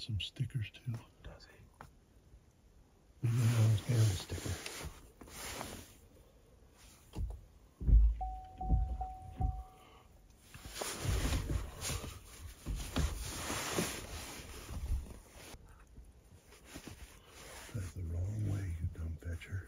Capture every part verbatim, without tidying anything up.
Some stickers too. Does he? Maybe I always have a sticker. That's the wrong way, you dumb fetcher.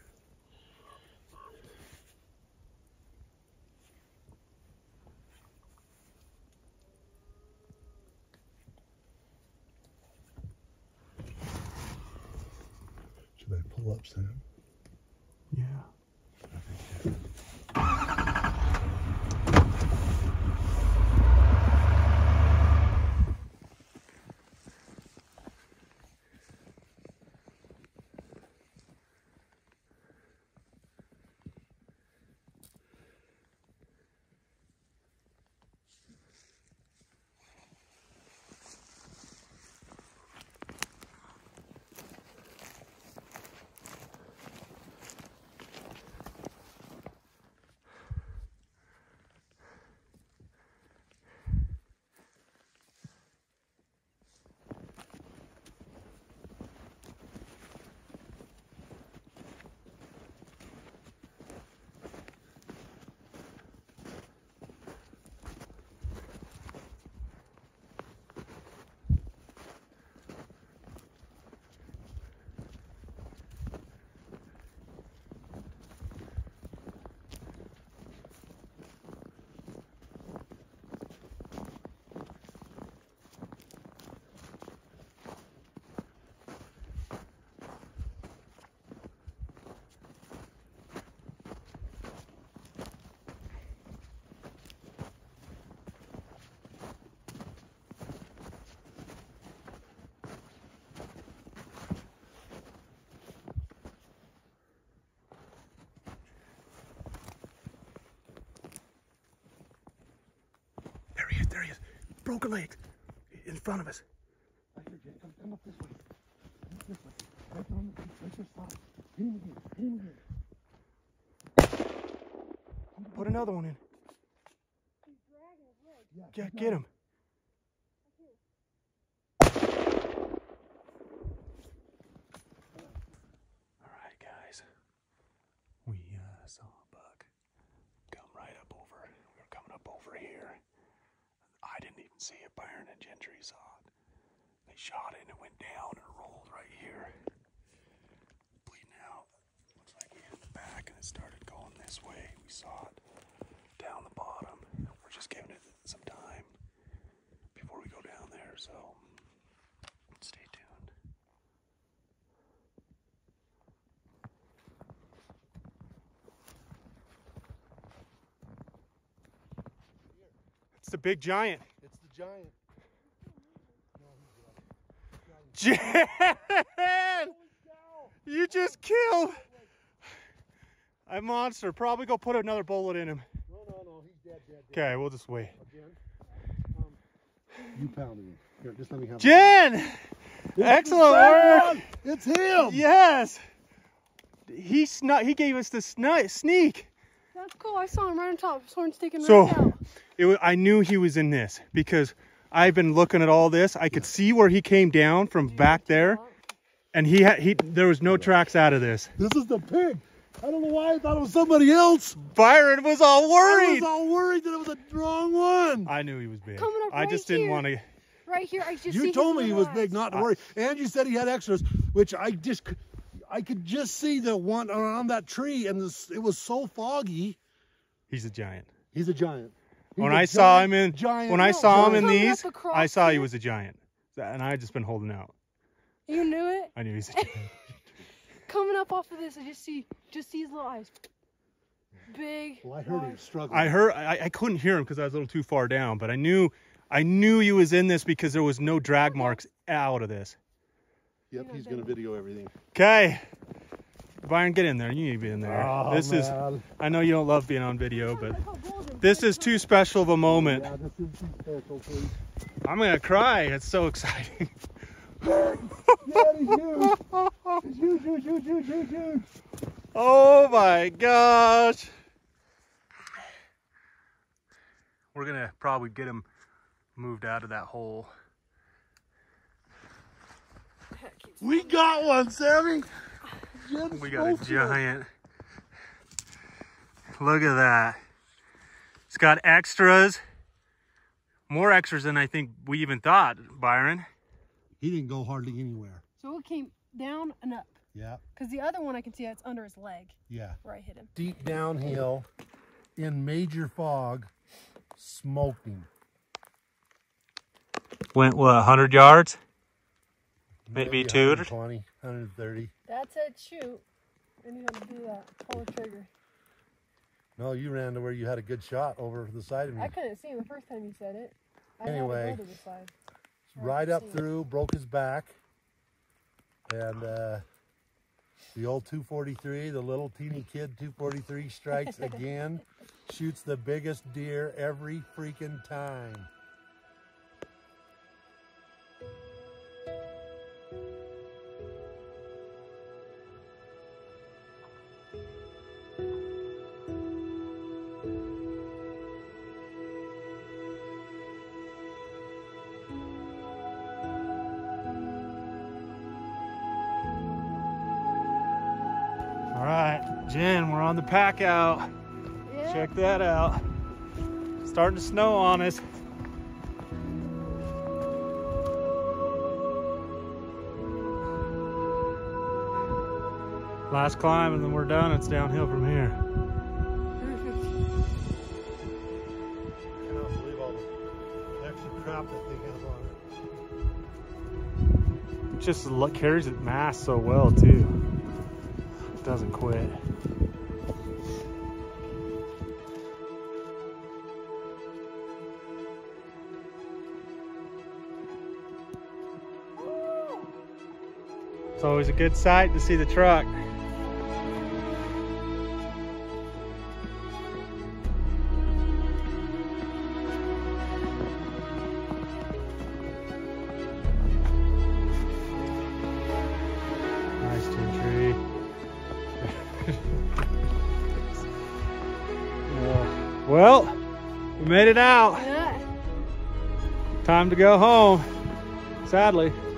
Pull-ups then? Yeah. I think there he is. Broke a leg in front of us. Right here, Jay. Come, come up this way. Come up this way. Right there on the right there spot. Hit him again. Hit him again. Put another one in. He's dragging his leg. Yeah, yeah, get, get him. All right, guys. We uh, saw a buck come right up over. We were coming up over here. I didn't even see it. Byron and Gentry saw it. They shot it and it went down and rolled right here. Bleeding out. Looks like we hit the back and it started going this way. We saw it down the bottom. We're just giving it some time. so stay tuned. It's the big giant. It's the giant. Jan! You just killed a monster. Probably go put another bullet in him. No, no, no. He's dead, dead, dead. Okay, we'll just wait. Again. Um, you pounded him. Here, just let me have Jan! It. Jan! Excellent work! It's him! Yes! He snuck, he gave us the sni sneak. That's cool. I saw him right on top. His horn sticking so, right out. It was, I knew he was in this because I've been looking at all this. I could see where he came down from back there, and he had he. There was no tracks out of this. This is the pig. I don't know why I thought it was somebody else. Byron was all worried. I was all worried that it was a wrong one. I knew he was big. Coming up I right just didn't here. want to. Right here, I just. You told me he was big, not to worry. And you said he had extras, which I just, I could just see the one around that tree, and this, it was so foggy. He's a giant. He's a giant. He's when I giant, saw him in giant, when no, I saw him in these, I saw here. he was a giant, and I had just been holding out. You knew it. I knew he's a giant. Coming up off of this, I just see just these little eyes, big. Well, I heard eyes. him struggling. I heard I, I couldn't hear him because I was a little too far down, but I knew I knew he was in this because there was no drag marks out of this. Yep, he's gonna video everything. Okay, Byron, get in there. You need to be in there. Oh, this man. is. I know you don't love being on video, but. This is too special of a moment. Yeah, this is too special, please. I'm gonna cry. It's so exciting. Yeah, it's huge, huge, huge, huge, huge, huge. Oh my gosh! We're gonna probably get him moved out of that hole. We got one, Sammy. Jim's we got a giant. Look at that. It's got extras, more extras than I think we even thought, Byron. He didn't go hardly anywhere. So it came down and up. Yeah. Because the other one I can see that's under his leg. Yeah. Where I hit him. Deep downhill, in major fog, smoked him. Went, what, one hundred yards? Maybe, Maybe two? one twenty, one thirty. That's a shoot. And you have to do that. Pull the trigger. No, you ran to where you had a good shot over the side of me. I couldn't see him the first time you said it. I anyway, to to the side. right up through, it. broke his back. And uh, the old two forty-three, the little teeny kid two forty-three strikes again. Shoots the biggest deer every freaking time. Jen, we're on the pack out. Yeah. Check that out. It's starting to snow on us. Last climb and then we're done. It's downhill from here. I cannot believe all the extra crap that thing has on it. It just carries its mass so well too. It doesn't quit. It's always a good sight to see the truck. Nice Gentry. Well, we made it out. Yeah. Time to go home, sadly.